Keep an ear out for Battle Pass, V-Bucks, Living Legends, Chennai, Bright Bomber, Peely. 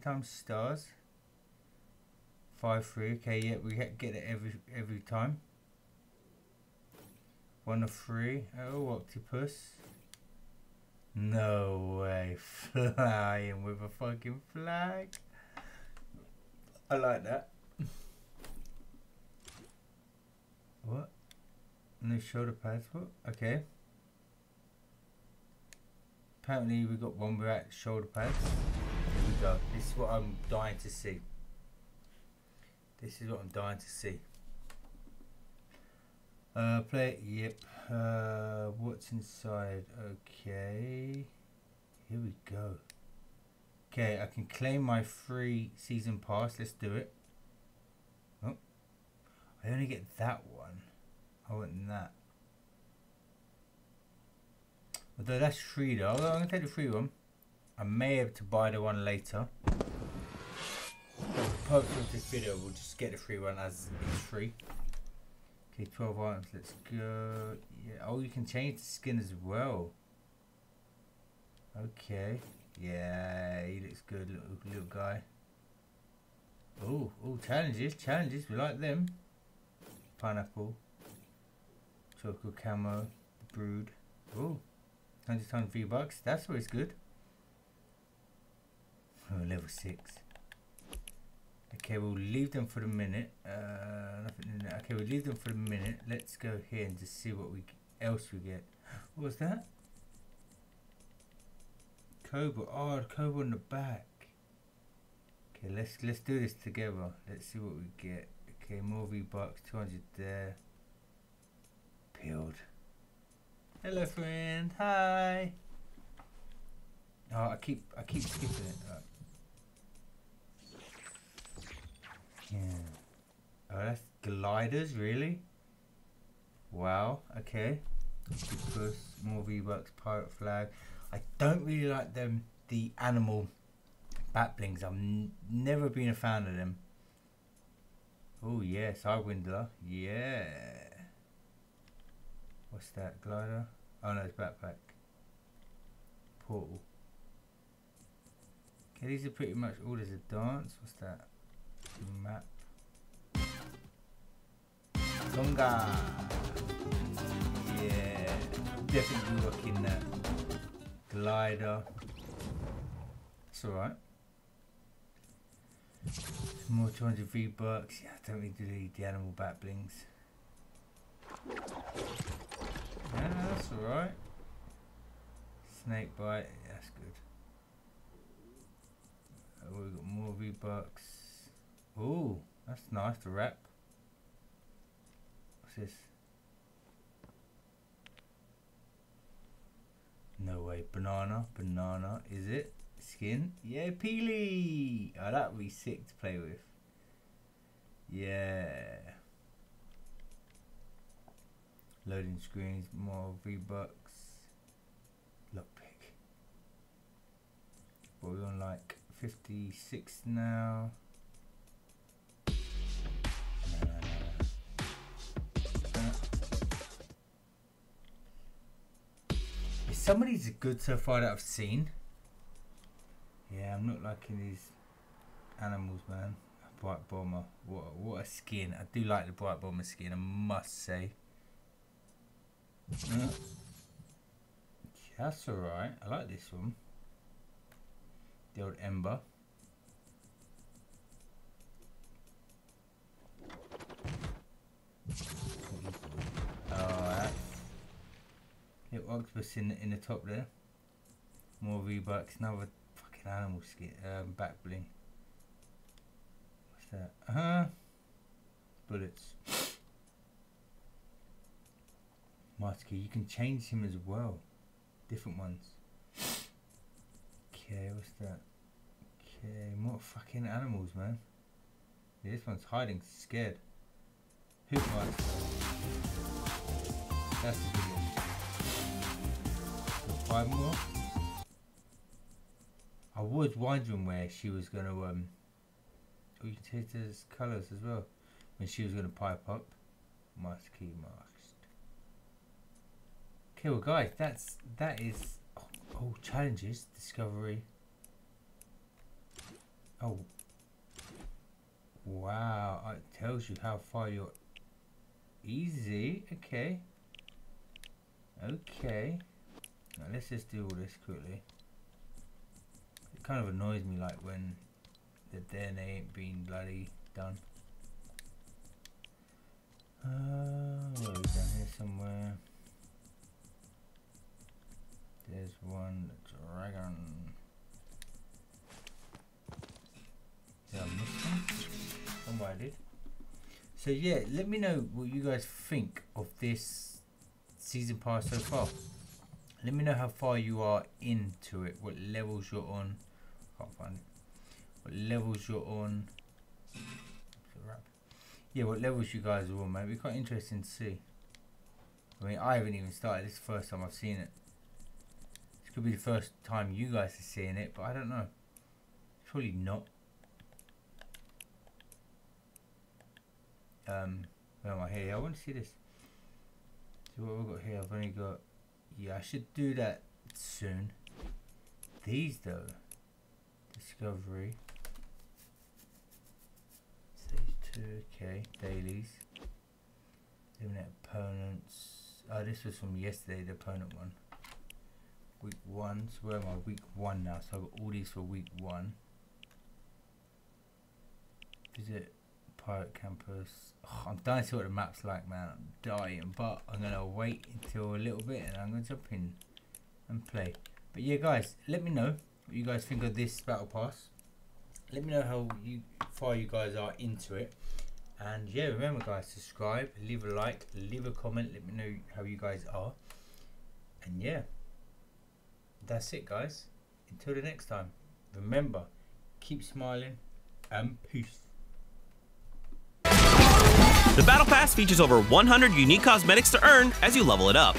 times stars. 5-3, okay, yeah, we get it every time. 1 of 3. Oh, octopus. No way. Flying with a fucking flag. I like that. What? No shoulder pads, what? Okay. Apparently we got one without shoulder pads. Here we go. This is what I'm dying to see. This is what I'm dying to see. Play it, yep. What's inside? Okay. Here we go. Okay, I can claim my free season pass. Let's do it. Oh. I only get that one. I want that. Although that's free though. I'm going to take the free one. I may have to buy the one later. For the purpose of this video, we'll just get the free one as it's free. Okay, 12 items, let's go. Yeah. Oh, you can change the skin as well. Okay. Yeah, he looks good, little guy. Oh, challenges, we like them. Pineapple. Chocolate camo. Brood. Oh, 100 times V-Bucks, that's always good. Oh, level 6. Okay, we'll leave them for a minute. Nothing in there. Okay, we'll leave them for a minute. Let's go here and just see what else we get. What was that? Cobra. Oh, the cobra on the back. Okay, let's do this together. Let's see what we get. Okay, more V-Bucks. 200 there. Peeled. Hello, friend. Hi. Oh, I keep skipping it. Right. Yeah. Oh, that's gliders, really? Wow, okay. Octopus, more V-Bucks, pirate flag. I don't really like them, the animal battlings. I've never been a fan of them. Oh, yeah, Sidewindler. Yeah. What's that, glider? Oh, no, it's backpack. Portal. Okay, these are pretty much all. There's a dance. What's that? Map. Zonga. Yeah, definitely looking that glider. It's alright. More 200 V-Bucks. Yeah, I don't really do the animal bat blings. Yeah, that's alright. Snake bite. Yeah, that's good. We've got more V-Bucks. Ooh, that's nice to wrap. What's this? No way, banana, is it? Skin? Yeah, Peely! Oh, that would be sick to play with. Yeah. Loading screens, more V-Bucks. Lockpick. Well, we're on like 56 now. Some of these are good so far that I've seen. Yeah, I'm not liking these animals, man. Bright Bomber. What a skin. I do like the Bright Bomber skin, I must say. That's alright. I like this one. The old Ember. Little octopus in the top there. More V-Bucks, another fucking animal skin, back bling. What's that? Bullets. Master, you can change him as well. Different ones. Okay, what's that? Okay, more fucking animals, man. Yeah, this one's hiding, scared. Hoop marks. That's the big one. 5 more. I was wondering where she was going to, oh, you can take those colours as well. When she was going to pipe up. Maskey masked. Okay, well guys, that is, oh, challenges, discovery. Oh. Wow, it tells you how far you're... Easy, okay. Okay. Now let's just do all this quickly. It kind of annoys me like when the DNA ain't been bloody done. What are we down here somewhere? There's one dragon. Did I miss one? Oh, I did. So yeah, let me know what you guys think of this season pass so far. Let me know how far you are into it, what levels you're on. Can't find it. What levels you're on. Yeah, what levels you guys are on, mate. It'd be quite interesting to see. I mean, I haven't even started. This is the first time I've seen it. This could be the first time you guys are seeing it, but I don't know. Surely not. Where am I here? I want to see this. So what have I got here? I've only got... Yeah, I should do that soon. These, though. Discovery. Stage 2, okay. Dailies. Eliminate opponents. Oh, this was from yesterday, the opponent one. Week 1. So where am I? Week 1 now. So I've got all these for week 1. Visit Pirate Campus. Oh, I'm dying to see what the map's like, man. I'm dying, but I'm going to wait until a little bit and I'm going to jump in and play. But yeah, guys, let me know what you guys think of this Battle Pass. Let me know how far you guys are into it. And yeah, remember, guys, subscribe, leave a like, leave a comment. Let me know how you guys are. And yeah, that's it, guys. Until the next time, remember, keep smiling and peace. The Battle Pass features over 100 unique cosmetics to earn as you level it up.